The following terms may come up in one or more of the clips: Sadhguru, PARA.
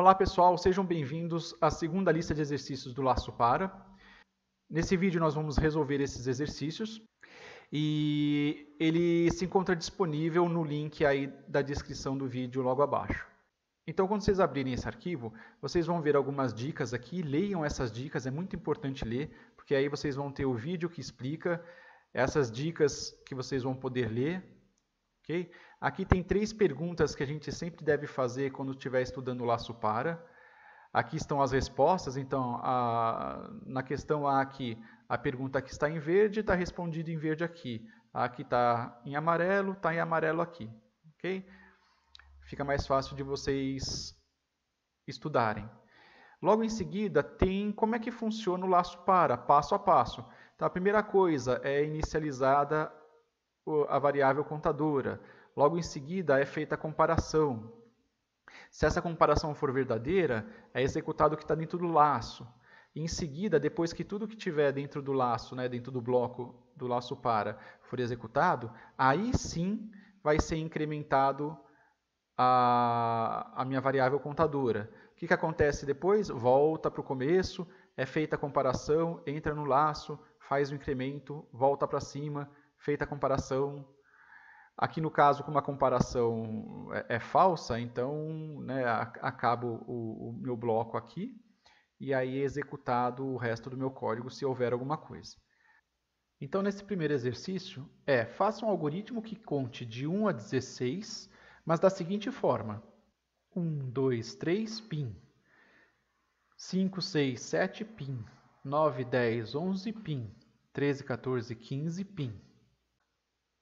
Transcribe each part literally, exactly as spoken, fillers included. Olá pessoal, sejam bem-vindos à segunda lista de exercícios do Laço PARA. Nesse vídeo nós vamos resolver esses exercícios e ele se encontra disponível no link aí da descrição do vídeo logo abaixo. Então quando vocês abrirem esse arquivo, vocês vão ver algumas dicas aqui, leiam essas dicas, é muito importante ler, porque aí vocês vão ter o vídeo que explica essas dicas que vocês vão poder ler. Okay? Aqui tem três perguntas que a gente sempre deve fazer quando estiver estudando o Laço PARA. Aqui estão as respostas, então a, na questão A aqui, a pergunta que está em verde está respondida em verde aqui. A que está em amarelo, está em amarelo aqui. Okay? Fica mais fácil de vocês estudarem. Logo em seguida tem como é que funciona o Laço PARA, passo a passo. Tá, a primeira coisa é inicializada a variável contadora. Logo em seguida é feita a comparação. Se essa comparação for verdadeira, é executado o que está dentro do laço. E em seguida, depois que tudo que tiver dentro do laço, né, dentro do bloco do laço para, for executado, aí sim vai ser incrementado a, a minha variável contadora. O que, que acontece depois? Volta para o começo, é feita a comparação, entra no laço, faz o incremento, volta para cima, feita a comparação. Aqui no caso, como a comparação é, é falsa, então né, acabo o, o meu bloco aqui e aí é executado o resto do meu código se houver alguma coisa. Então nesse primeiro exercício é, faça um algoritmo que conte de um a dezesseis, mas da seguinte forma. um, dois, três, PIN. cinco, seis, sete, PIN. nove, dez, onze, PIN. treze, quatorze, quinze, PIN.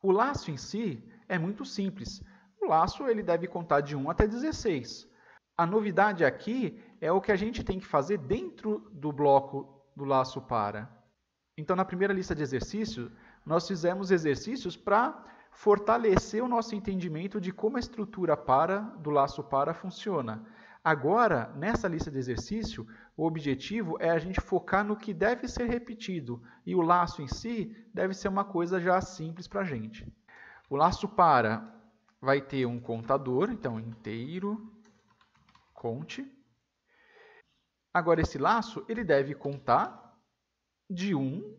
O laço em si é muito simples. O laço ele deve contar de um até dezesseis. A novidade aqui é o que a gente tem que fazer dentro do bloco do laço para. Então, na primeira lista de exercícios, nós fizemos exercícios para fortalecer o nosso entendimento de como a estrutura para do laço para funciona. Agora, nessa lista de exercício, o objetivo é a gente focar no que deve ser repetido e o laço em si deve ser uma coisa já simples para a gente. O laço para vai ter um contador, então inteiro, conte. Agora, esse laço ele deve contar de um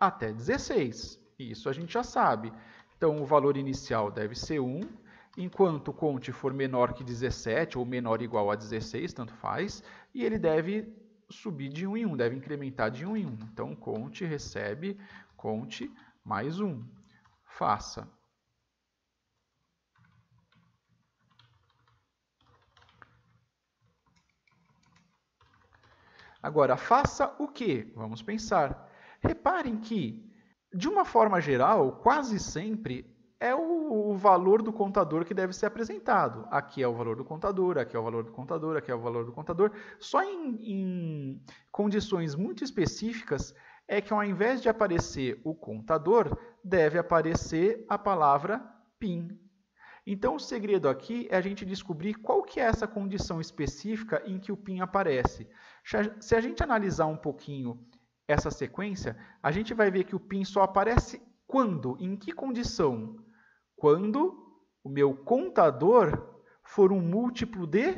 até dezesseis, isso a gente já sabe. Então, o valor inicial deve ser um. Enquanto o conte for menor que dezessete ou menor ou igual a dezesseis, tanto faz, e ele deve subir de um em um, deve incrementar de um em um. Então, conte recebe conte mais um. Faça. Agora, faça o quê? Vamos pensar. Reparem que, de uma forma geral, quase sempre é o valor do contador que deve ser apresentado. Aqui é o valor do contador, aqui é o valor do contador, aqui é o valor do contador. Só em, em condições muito específicas é que ao invés de aparecer o contador, deve aparecer a palavra PIN. Então o segredo aqui é a gente descobrir qual que é essa condição específica em que o PIN aparece. Se a gente analisar um pouquinho essa sequência, a gente vai ver que o PIN só aparece quando, em que condição? Quando o meu contador for um múltiplo de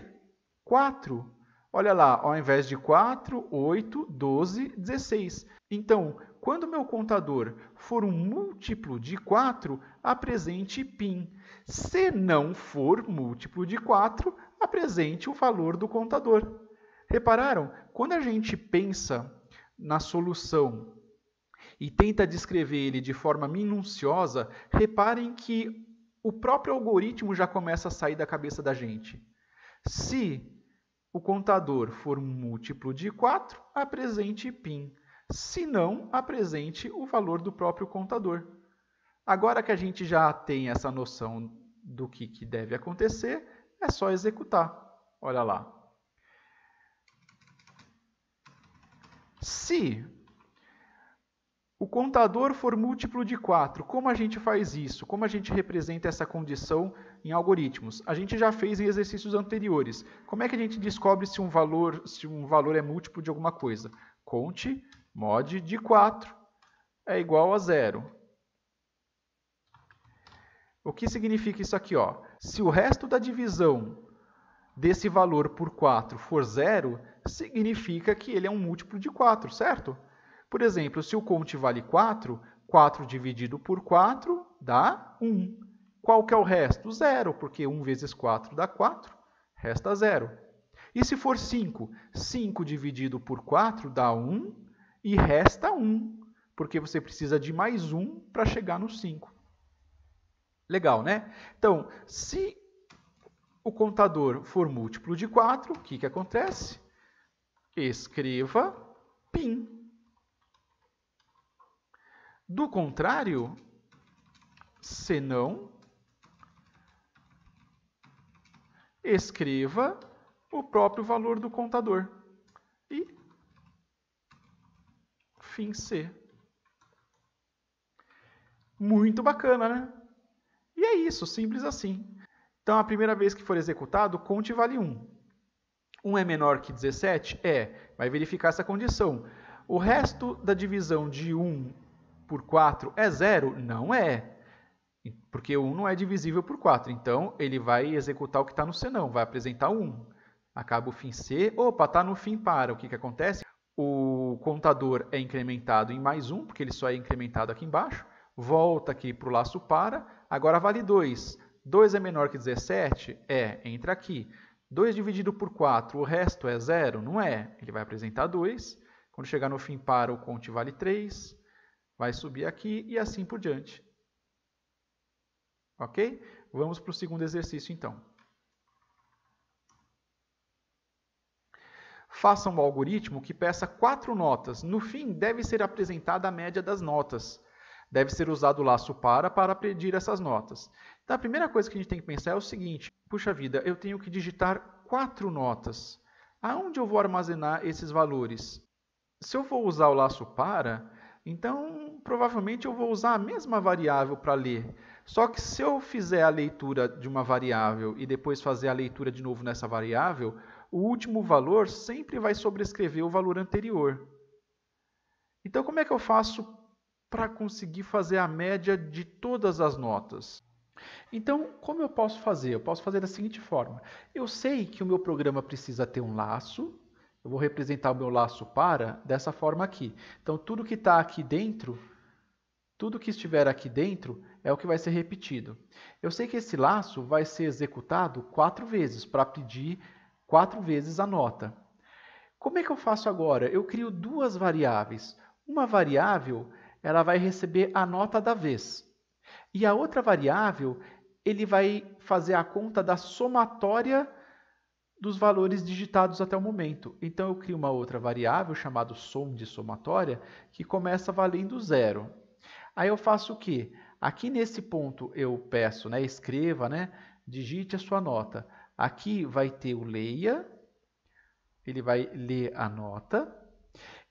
quatro. Olha lá, ao invés de quatro, oito, doze, dezesseis. Então, quando o meu contador for um múltiplo de quatro, apresente PIN. Se não for múltiplo de quatro, apresente o valor do contador. Repararam? Quando a gente pensa na solução e tenta descrever ele de forma minuciosa, reparem que o próprio algoritmo já começa a sair da cabeça da gente. Se o contador for um múltiplo de quatro, apresente PIN. Se não, apresente o valor do próprio contador. Agora que a gente já tem essa noção do que, que deve acontecer, é só executar. Olha lá. Se o contador for múltiplo de quatro, como a gente faz isso? Como a gente representa essa condição em algoritmos? A gente já fez em exercícios anteriores. Como é que a gente descobre se um valor, se um valor é múltiplo de alguma coisa? Conte mod de quatro é igual a zero. O que significa isso aqui? Ó? Se o resto da divisão desse valor por quatro for zero, significa que ele é um múltiplo de quatro, certo? Por exemplo, se o Conte vale quatro, quatro dividido por quatro dá um. Qual que é o resto? zero, porque um vezes quatro dá quatro, resta zero. E se for cinco? cinco dividido por quatro dá um e resta um, porque você precisa de mais um para chegar no cinco. Legal, né? Então, se o contador for múltiplo de quatro, o que, que acontece? Escreva PIN. Do contrário, senão, escreva o próprio valor do contador e fim C. Muito bacana, né? E é isso, simples assim. Então, a primeira vez que for executado, Conte vale um. um é menor que dezessete? É. Vai verificar essa condição. O resto da divisão de um por quatro é zero? Não é. Porque um não é divisível por quatro. Então, ele vai executar o que está no senão, vai apresentar um. Acaba o fim C. Opa, está no fim para. O que, que acontece? O contador é incrementado em mais um, porque ele só é incrementado aqui embaixo. Volta aqui para o laço para. Agora vale dois. dois é menor que dezessete? É. Entra aqui. dois dividido por quatro, o resto é zero? Não é. Ele vai apresentar dois. Quando chegar no fim para, o Conte vale três. Vai subir aqui e assim por diante. Ok? Vamos para o segundo exercício, então. Faça um algoritmo que peça quatro notas. No fim, deve ser apresentada a média das notas. Deve ser usado o laço para para pedir essas notas. Então, a primeira coisa que a gente tem que pensar é o seguinte. Puxa vida, eu tenho que digitar quatro notas. Aonde eu vou armazenar esses valores? Se eu vou usar o laço para, então, provavelmente, eu vou usar a mesma variável para ler. Só que se eu fizer a leitura de uma variável e depois fazer a leitura de novo nessa variável, o último valor sempre vai sobrescrever o valor anterior. Então, como é que eu faço para conseguir fazer a média de todas as notas? Então, como eu posso fazer? Eu posso fazer da seguinte forma. Eu sei que o meu programa precisa ter um laço. Eu vou representar o meu laço para dessa forma aqui. Então, tudo que está aqui dentro, tudo que estiver aqui dentro é o que vai ser repetido. Eu sei que esse laço vai ser executado quatro vezes, para pedir quatro vezes a nota. Como é que eu faço agora? Eu crio duas variáveis. Uma variável, ela vai receber a nota da vez. E a outra variável, ele vai fazer a conta da somatória dos valores digitados até o momento. Então, eu crio uma outra variável, chamada som de somatória, que começa valendo zero. Aí eu faço o quê? Aqui nesse ponto eu peço, né, escreva, né, digite a sua nota. Aqui vai ter o leia, ele vai ler a nota.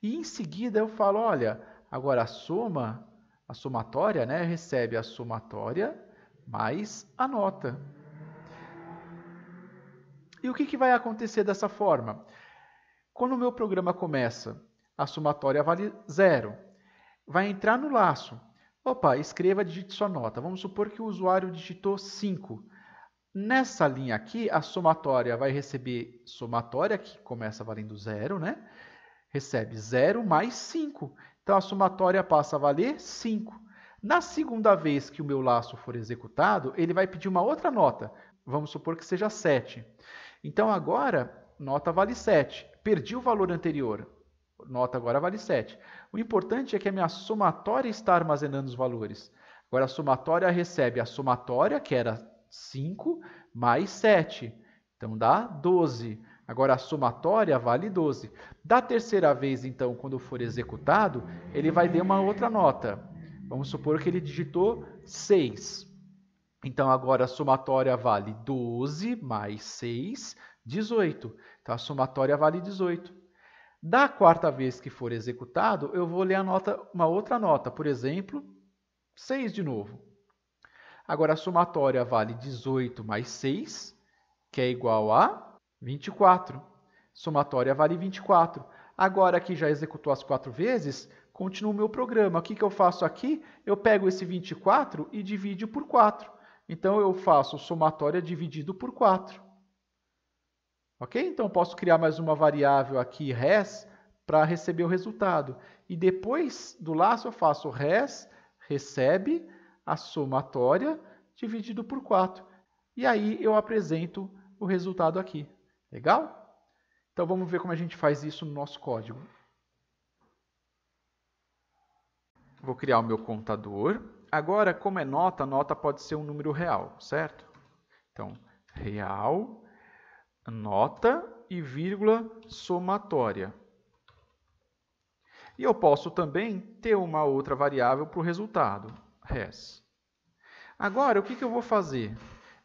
E em seguida eu falo, olha, agora a soma, a somatória, né, recebe a somatória mais a nota. E o que, que vai acontecer dessa forma? Quando o meu programa começa, a somatória vale zero. Vai entrar no laço. Opa, escreva, digite sua nota. Vamos supor que o usuário digitou cinco. Nessa linha aqui, a somatória vai receber somatória, que começa valendo zero, né? Recebe zero mais cinco. Então, a somatória passa a valer cinco. Na segunda vez que o meu laço for executado, ele vai pedir uma outra nota. Vamos supor que seja sete. Então, agora, nota vale sete. Perdi o valor anterior. Nota agora vale sete. O importante é que a minha somatória está armazenando os valores. Agora, a somatória recebe a somatória, que era cinco, mais sete. Então, dá doze. Agora, a somatória vale doze. Da terceira vez, então, quando for executado, ele vai dar uma outra nota. Vamos supor que ele digitou seis. Então, agora a somatória vale doze mais seis, dezoito. Então, a somatória vale dezoito. Da quarta vez que for executado, eu vou ler a nota, uma outra nota. Por exemplo, seis de novo. Agora, a somatória vale dezoito mais seis, que é igual a vinte e quatro. Somatória vale vinte e quatro. Agora, que já executou as quatro vezes, continua o meu programa. O que, que eu faço aqui? Eu pego esse vinte e quatro e divido por quatro. Então, eu faço somatória dividido por quatro. Ok? Então, eu posso criar mais uma variável aqui, res, para receber o resultado. E depois do laço, eu faço res, recebe, a somatória, dividido por quatro. E aí, eu apresento o resultado aqui. Legal? Então, vamos ver como a gente faz isso no nosso código. Vou criar o meu contador. Agora, como é nota, nota pode ser um número real, certo? Então, real, nota e vírgula somatória. E eu posso também ter uma outra variável para o resultado, res. Agora, o que, que eu vou fazer?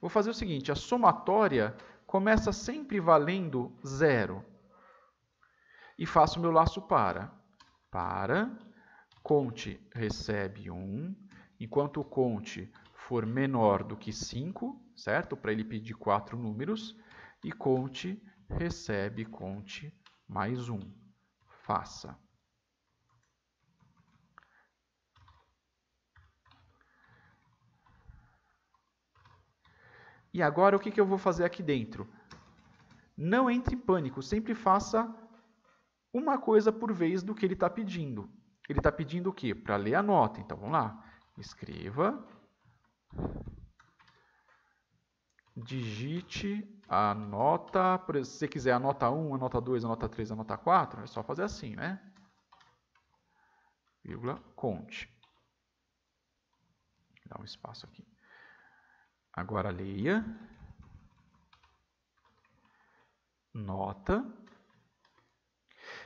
Vou fazer o seguinte, a somatória começa sempre valendo zero. E faço o meu laço para. Para, conte recebe um. Enquanto o conte for menor do que cinco, certo? Para ele pedir quatro números. E conte recebe conte mais um. Faça. E agora o que, que eu vou fazer aqui dentro? Não entre em pânico, sempre faça uma coisa por vez do que ele está pedindo. Ele está pedindo o quê? Para ler a nota. Então vamos lá. Escreva, digite a nota, por exemplo, se você quiser a nota um, a nota dois, a nota três, a nota quatro, é só fazer assim, né? Vírgula, conte. Dá um espaço aqui. Agora, leia, nota,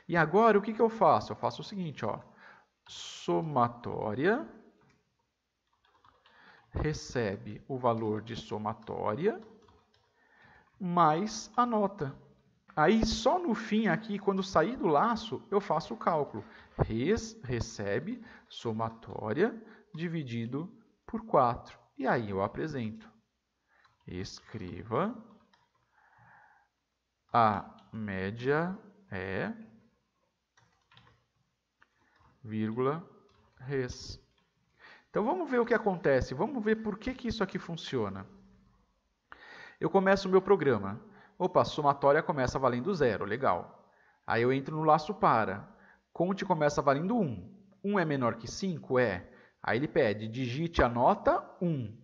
e agora o que, que eu faço? Eu faço o seguinte, ó, somatória, recebe o valor de somatória, mais a nota. Aí, só no fim aqui, quando sair do laço, eu faço o cálculo. Res, recebe, somatória, dividido por quatro. E aí eu apresento. Escreva, a média é, vírgula, res. Então, vamos ver o que acontece, vamos ver por que, que isso aqui funciona. Eu começo o meu programa. Opa, somatória começa valendo zero, legal. Aí eu entro no laço para. Conte começa valendo um. um é menor que cinco? É. Aí ele pede, digite a nota um.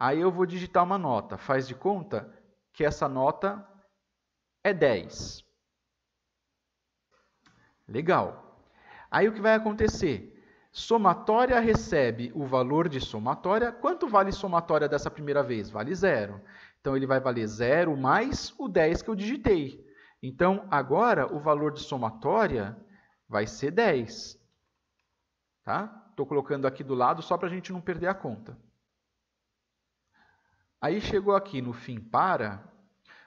Aí eu vou digitar uma nota. Faz de conta que essa nota é dez. Legal. Aí o que vai acontecer? Somatória recebe o valor de somatória. Quanto vale somatória dessa primeira vez? Vale zero. Então, ele vai valer zero mais o dez que eu digitei. Então, agora, o valor de somatória vai ser dez. Tá? Estou colocando aqui do lado só para a gente não perder a conta. Aí chegou aqui no fim para,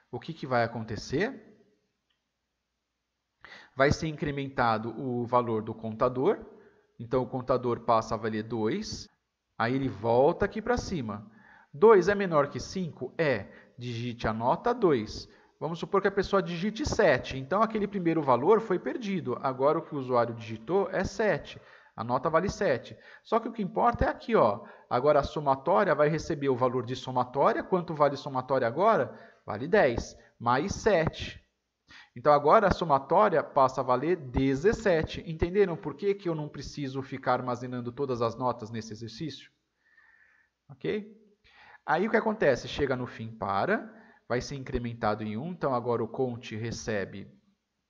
o que, que vai acontecer? Vai ser incrementado o valor do contador. Então, o contador passa a valer dois. Aí ele volta aqui para cima. dois é menor que cinco? É. Digite a nota dois. Vamos supor que a pessoa digite sete. Então, aquele primeiro valor foi perdido. Agora, o que o usuário digitou é sete. A nota vale sete. Só que o que importa é aqui, ó. Agora a somatória vai receber o valor de somatória. Quanto vale somatória agora? Vale dez, mais sete. Então agora a somatória passa a valer dezessete. Entenderam por que, que eu não preciso ficar armazenando todas as notas nesse exercício? Ok? Aí o que acontece? Chega no fim para, vai ser incrementado em um. Então agora o conte recebe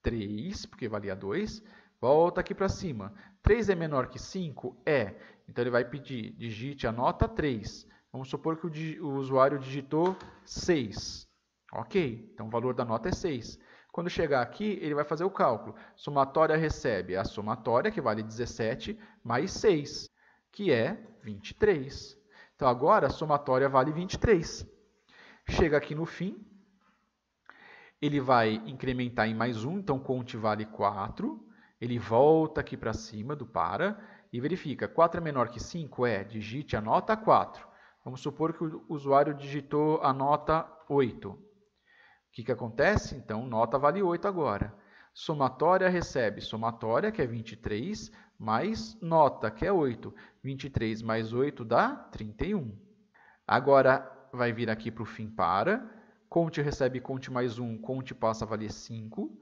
três, porque valia dois. Volta aqui para cima. três é menor que cinco? É. Então, ele vai pedir, digite a nota três. Vamos supor que o, o usuário digitou seis. Ok. Então, o valor da nota é seis. Quando chegar aqui, ele vai fazer o cálculo. Somatória recebe a somatória, que vale dezessete, mais seis, que é vinte e três. Então, agora, a somatória vale vinte e três. Chega aqui no fim. Ele vai incrementar em mais um. Então, conte vale quatro. Ele volta aqui para cima do para e verifica. quatro é menor que cinco? É. Digite a nota quatro. Vamos supor que o usuário digitou a nota oito. O que, que acontece? Então, nota vale oito agora. Somatória recebe somatória, que é vinte e três, mais nota, que é oito. vinte e três mais oito dá trinta e um. Agora, vai vir aqui para o fim para. Conte recebe conte mais um, conte passa a valer cinco.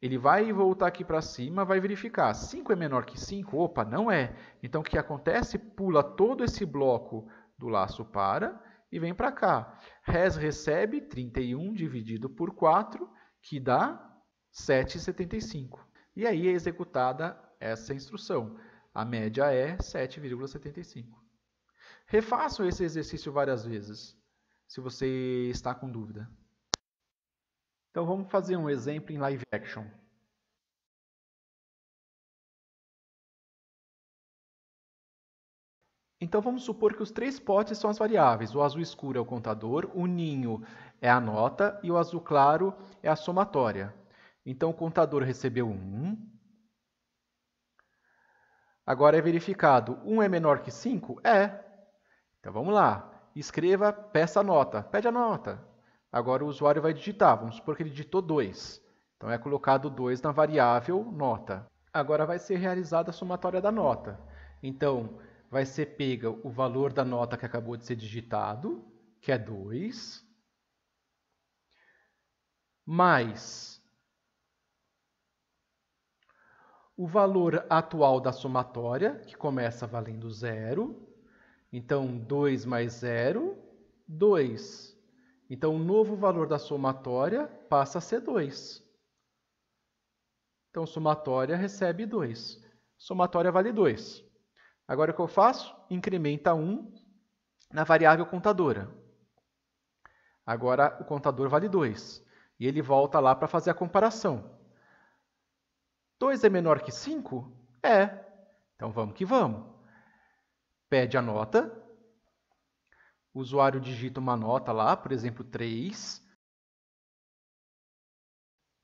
Ele vai voltar aqui para cima, vai verificar. cinco é menor que cinco? Opa, não é. Então, o que acontece? Pula todo esse bloco do laço para e vem para cá. Res recebe trinta e um dividido por quatro, que dá sete vírgula setenta e cinco. E aí é executada essa instrução. A média é sete vírgula setenta e cinco. Refaçam esse exercício várias vezes, se você está com dúvida. Então, vamos fazer um exemplo em live action. Então, vamos supor que os três potes são as variáveis. O azul escuro é o contador, o ninho é a nota e o azul claro é a somatória. Então, o contador recebeu um. Agora é verificado. um é menor que cinco? É. Então, vamos lá. Escreva, peça a nota. Pede a nota. Agora o usuário vai digitar. Vamos supor que ele digitou dois. Então é colocado dois na variável nota. Agora vai ser realizada a somatória da nota. Então vai ser pega o valor da nota que acabou de ser digitado, que é dois, mais o valor atual da somatória, que começa valendo zero. Então, dois mais zero, dois. Então, o novo valor da somatória passa a ser dois. Então, somatória recebe dois. Somatória vale dois. Agora, o que eu faço? Incrementa um na variável contadora. Agora, o contador vale dois. E ele volta lá para fazer a comparação. dois é menor que cinco? É. Então, vamos que vamos. Pede a nota, o usuário digita uma nota lá, por exemplo, três.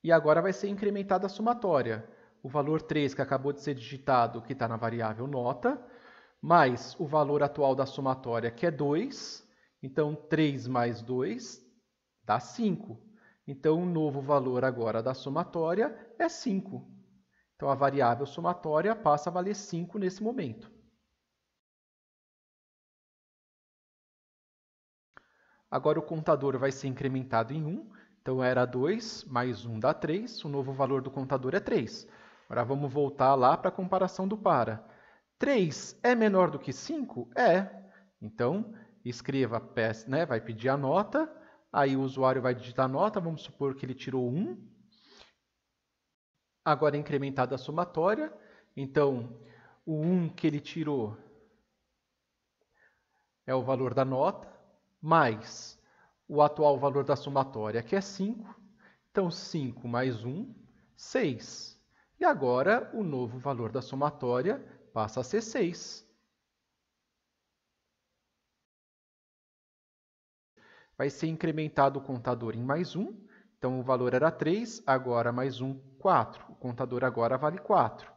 E agora vai ser incrementada a somatória. O valor três que acabou de ser digitado, que está na variável nota, mais o valor atual da somatória, que é dois. Então, três mais dois dá cinco. Então, o novo valor agora da somatória é cinco. Então, a variável somatória passa a valer cinco nesse momento. Agora o contador vai ser incrementado em um, então era dois, mais um dá três, o novo valor do contador é três. Agora vamos voltar lá para a comparação do para. três é menor do que cinco? É. Então, escreva, né? Vai pedir a nota, aí o usuário vai digitar a nota, vamos supor que ele tirou um. Agora é incrementada a somatória, então o um que ele tirou é o valor da nota, mais o atual valor da somatória, que é cinco. Então, cinco mais um, seis. E agora, o novo valor da somatória passa a ser seis. Vai ser incrementado o contador em mais um. Então, o valor era três, agora mais um, quatro. O contador agora vale quatro.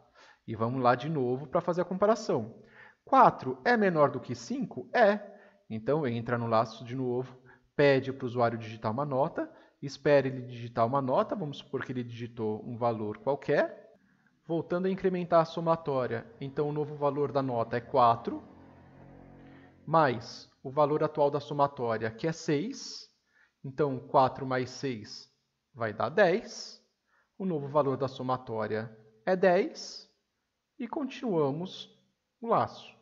E vamos lá de novo para fazer a comparação. quatro é menor do que cinco? É. Então, entra no laço de novo, pede para o usuário digitar uma nota, espera ele digitar uma nota, vamos supor que ele digitou um valor qualquer. Voltando a incrementar a somatória, então o novo valor da nota é quatro, mais o valor atual da somatória, que é seis. Então, quatro mais seis vai dar dez. O novo valor da somatória é dez. E continuamos o laço.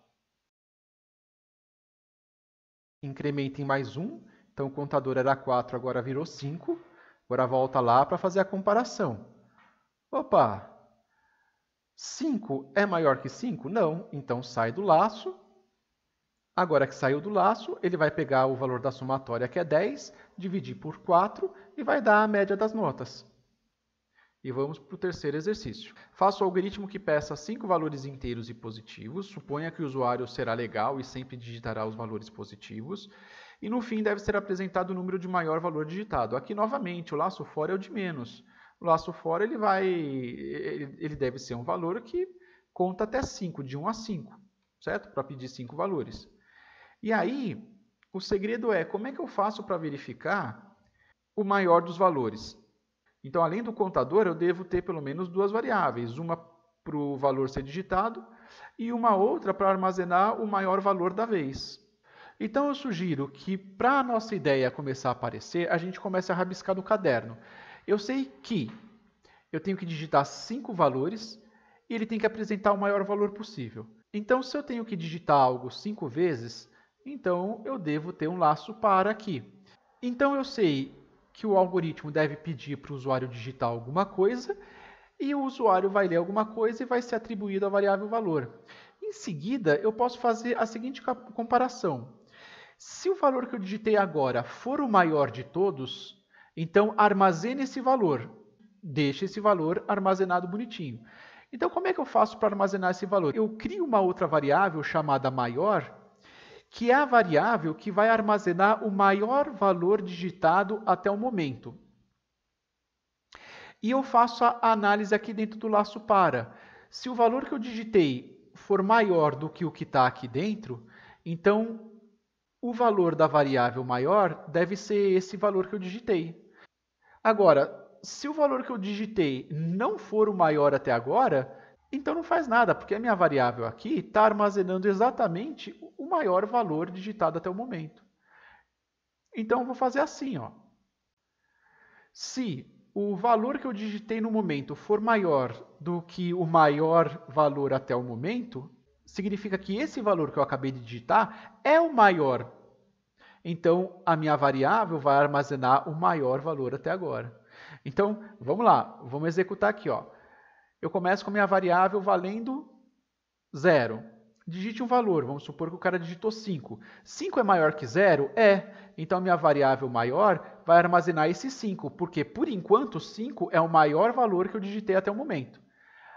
Incrementa em mais um, então o contador era quatro, agora virou cinco. Agora volta lá para fazer a comparação. Opa! cinco é maior que cinco? Não, então sai do laço. Agora que saiu do laço, ele vai pegar o valor da somatória, que é dez, dividir por quatro e vai dar a média das notas. E vamos para o terceiro exercício. Faça o algoritmo que peça cinco valores inteiros e positivos. Suponha que o usuário será legal e sempre digitará os valores positivos. E no fim deve ser apresentado o número de maior valor digitado. Aqui, novamente, o laço fora é o de menos. O laço fora ele vai, ele deve ser um valor que conta até cinco, de um a cinco, certo? Para pedir cinco valores. E aí, o segredo é como é que eu faço para verificar o maior dos valores? Então, além do contador, eu devo ter pelo menos duas variáveis, uma para o valor ser digitado e uma outra para armazenar o maior valor da vez. Então eu sugiro que, para a nossa ideia começar a aparecer, a gente comece a rabiscar do caderno. Eu sei que eu tenho que digitar cinco valores e ele tem que apresentar o maior valor possível. Então, se eu tenho que digitar algo cinco vezes, então eu devo ter um laço para aqui. Então eu sei que o algoritmo deve pedir para o usuário digitar alguma coisa e o usuário vai ler alguma coisa e vai ser atribuído a variável valor. Em seguida, eu posso fazer a seguinte comparação. Se o valor que eu digitei agora for o maior de todos, então armazene esse valor. Deixe esse valor armazenado bonitinho. Então, como é que eu faço para armazenar esse valor? Eu crio uma outra variável chamada maior, que é a variável que vai armazenar o maior valor digitado até o momento. E eu faço a análise aqui dentro do laço para. Se o valor que eu digitei for maior do que o que está aqui dentro, então o valor da variável maior deve ser esse valor que eu digitei. Agora, se o valor que eu digitei não for o maior até agora, então não faz nada, porque a minha variável aqui está armazenando exatamente o maior valor digitado até o momento. Então eu vou fazer assim, ó. Se o valor que eu digitei no momento for maior do que o maior valor até o momento, significa que esse valor que eu acabei de digitar é o maior. Então, a minha variável vai armazenar o maior valor até agora. Então, vamos lá, vamos executar aqui, ó. Eu começo com a minha variável valendo zero. Digite um valor, vamos supor que o cara digitou cinco. cinco é maior que zero? É. Então, a minha variável maior vai armazenar esse cinco, porque, por enquanto, cinco é o maior valor que eu digitei até o momento.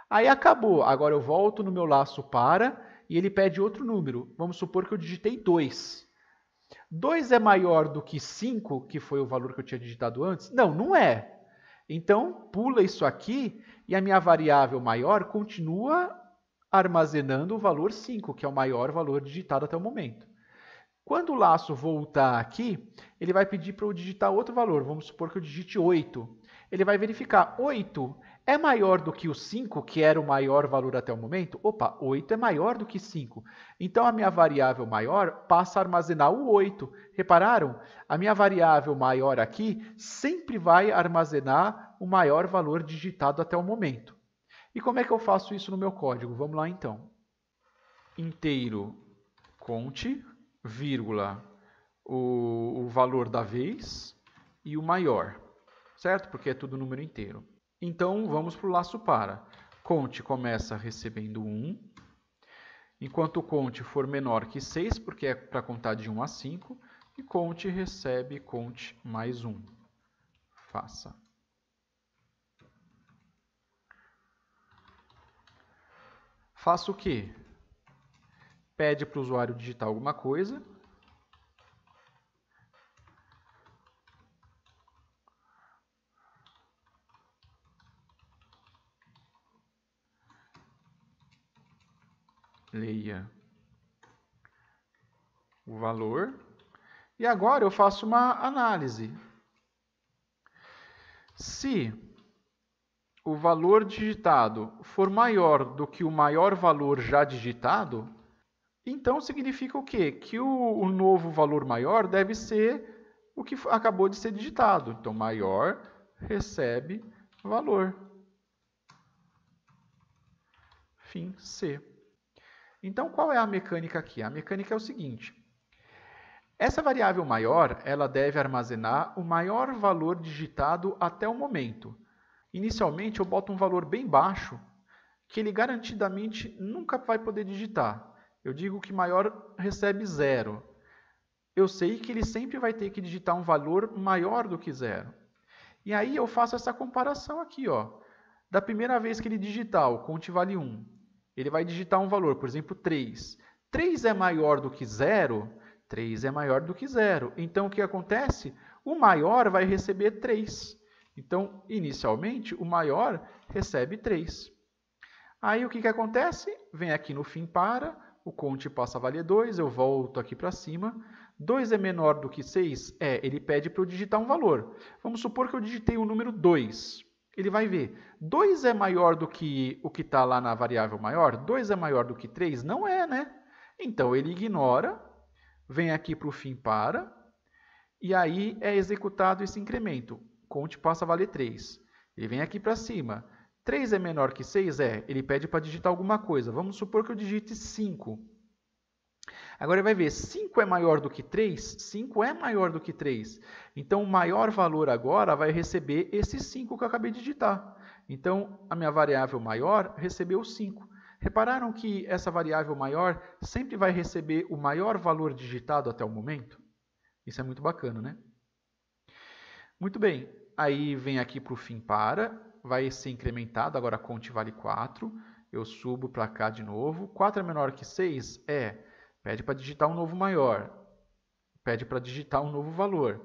Aí acabou. Agora eu volto no meu laço para e ele pede outro número. Vamos supor que eu digitei dois. dois é maior do que cinco, que foi o valor que eu tinha digitado antes? Não, não é. Então, pula isso aqui e a minha variável maior continua armazenando o valor cinco, que é o maior valor digitado até o momento. Quando o laço voltar aqui, ele vai pedir para eu digitar outro valor. Vamos supor que eu digite oito. Ele vai verificar, oito é maior do que o cinco, que era o maior valor até o momento? Opa, oito é maior do que cinco. Então, a minha variável maior passa a armazenar o oito. Repararam? A minha variável maior aqui sempre vai armazenar o maior valor digitado até o momento. E como é que eu faço isso no meu código? Vamos lá, então. Inteiro conte, vírgula, o, o valor da vez e o maior, certo? Porque é tudo número inteiro. Então, vamos para o laço para. Conte começa recebendo um. Enquanto o conte for menor que seis, porque é para contar de um a cinco, e conte recebe conte mais um. Faça. Faço o quê? Pede para o usuário digitar alguma coisa. Leia o valor. E agora eu faço uma análise. Se o valor digitado for maior do que o maior valor já digitado, então significa o quê? Que o, o novo valor maior deve ser o que acabou de ser digitado. Então, maior recebe valor. Fim C. Então, qual é a mecânica aqui? A mecânica é o seguinte. Essa variável maior, ela deve armazenar o maior valor digitado até o momento. Inicialmente, eu boto um valor bem baixo, que ele garantidamente nunca vai poder digitar. Eu digo que maior recebe zero. Eu sei que ele sempre vai ter que digitar um valor maior do que zero. E aí eu faço essa comparação aqui, ó. Da primeira vez que ele digitar, o conte vale um. Ele vai digitar um valor, por exemplo, três. três é maior do que zero? três é maior do que zero. Então, o que acontece? O maior vai receber três. Então, inicialmente, o maior recebe três. Aí, o que, que acontece? Vem aqui no fim para. O conte passa a valer dois, eu volto aqui para cima. dois é menor do que seis? É, ele pede para eu digitar um valor. Vamos supor que eu digitei o número dois. Ele vai ver, dois é maior do que o que está lá na variável maior? dois é maior do que três? Não é, né? Então, ele ignora, vem aqui para o fim para, e aí é executado esse incremento. Count passa a valer três. Ele vem aqui para cima. três é menor que seis? É. Ele pede para digitar alguma coisa. Vamos supor que eu digite cinco. Agora ele vai ver, cinco é maior do que três? cinco é maior do que três. Então, o maior valor agora vai receber esse cinco que eu acabei de digitar. Então, a minha variável maior recebeu cinco. Repararam que essa variável maior sempre vai receber o maior valor digitado até o momento? Isso é muito bacana, né? Muito bem. Aí vem aqui para o fim para, vai ser incrementado, agora a count vale quatro, eu subo para cá de novo, quatro é menor que seis? É, pede para digitar um novo maior, pede para digitar um novo valor,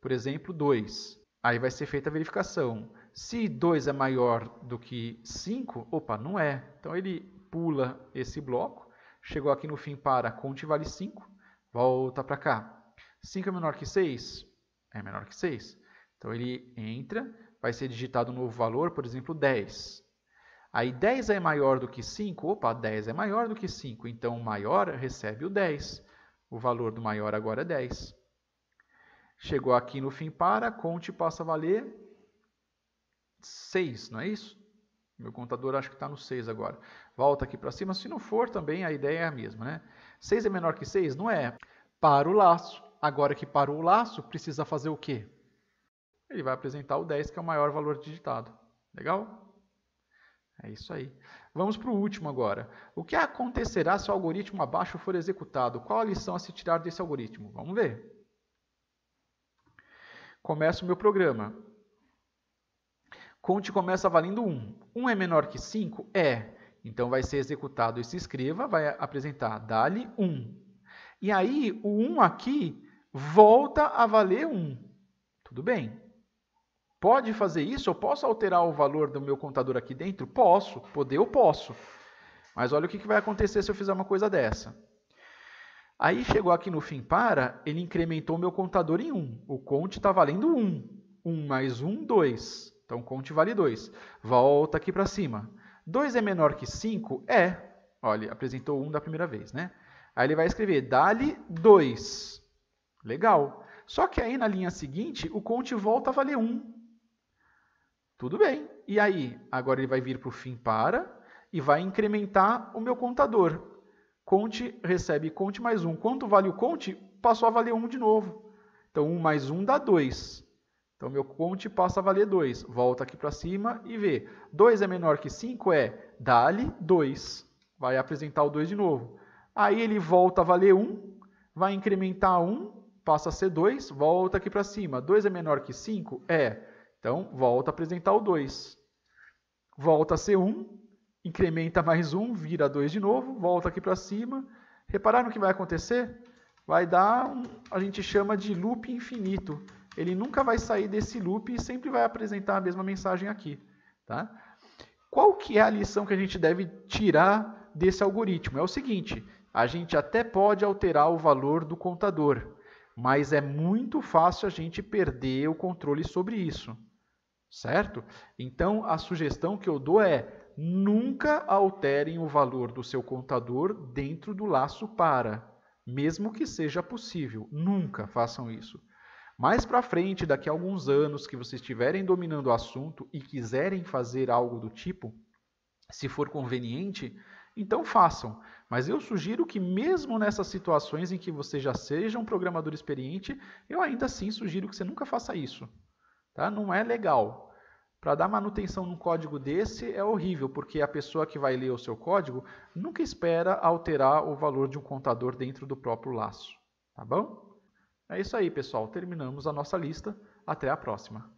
por exemplo, dois. Aí vai ser feita a verificação, se dois é maior do que cinco, opa, não é, então ele pula esse bloco, chegou aqui no fim para, count vale cinco, volta para cá, cinco é menor que seis? É menor que seis, então ele entra, vai ser digitado um novo valor, por exemplo, dez. Aí dez é maior do que cinco? Opa, dez é maior do que cinco. Então, o maior recebe o dez. O valor do maior agora é dez. Chegou aqui no fim para, count passa a valer seis, não é isso? Meu contador acho que está no seis agora. Volta aqui para cima. Se não for, também a ideia é a mesma, né? seis é menor que seis? Não é. Para o laço. Agora que parou o laço, precisa fazer o quê? Ele vai apresentar o dez, que é o maior valor digitado. Legal? É isso aí. Vamos para o último agora. O que acontecerá se o algoritmo abaixo for executado? Qual a lição a se tirar desse algoritmo? Vamos ver. Começo o meu programa. Count começa valendo um. um é menor que cinco? É. Então, vai ser executado esse escreva, vai apresentar dali um. E aí, o um aqui volta a valer um. Tudo bem. Pode fazer isso? Eu posso alterar o valor do meu contador aqui dentro? Posso. Poder, eu posso. Mas olha o que vai acontecer se eu fizer uma coisa dessa. Aí chegou aqui no fim para, ele incrementou o meu contador em um. O count está valendo um. um mais um, dois. Então, o count vale dois. Volta aqui para cima. dois é menor que cinco? É. Olha, apresentou um da primeira vez, né? Aí ele vai escrever, dá-lhe dois. Legal. Só que aí na linha seguinte, o count volta a valer um. Tudo bem. E aí? Agora ele vai vir para o fim para e vai incrementar o meu contador. Count recebe count mais um. Quanto vale o count? Passou a valer um de novo. Então, um mais um dá dois. Então, meu count passa a valer dois. Volta aqui para cima e vê. dois é menor que cinco? É. Dá-lhe dois. Vai apresentar o dois de novo. Aí ele volta a valer um, vai incrementar um, passa a ser dois, volta aqui para cima. dois é menor que cinco? É. Então, volta a apresentar o dois. Volta a ser um, incrementa mais um, vira dois de novo, volta aqui para cima. Repararam o que vai acontecer? Vai dar, um, a gente chama de loop infinito. Ele nunca vai sair desse loop e sempre vai apresentar a mesma mensagem aqui. Tá? Qual que é a lição que a gente deve tirar desse algoritmo? É o seguinte, a gente até pode alterar o valor do contador, mas é muito fácil a gente perder o controle sobre isso. Certo? Então, a sugestão que eu dou é nunca alterem o valor do seu contador dentro do laço para, mesmo que seja possível. Nunca façam isso. Mais para frente, daqui a alguns anos que vocês estiverem dominando o assunto e quiserem fazer algo do tipo, se for conveniente, então façam. Mas eu sugiro que mesmo nessas situações em que você já seja um programador experiente, eu ainda assim sugiro que você nunca faça isso. Tá? Não é legal. Para dar manutenção num código desse é horrível, porque a pessoa que vai ler o seu código nunca espera alterar o valor de um contador dentro do próprio laço. Tá bom? É isso aí, pessoal. Terminamos a nossa lista. Até a próxima.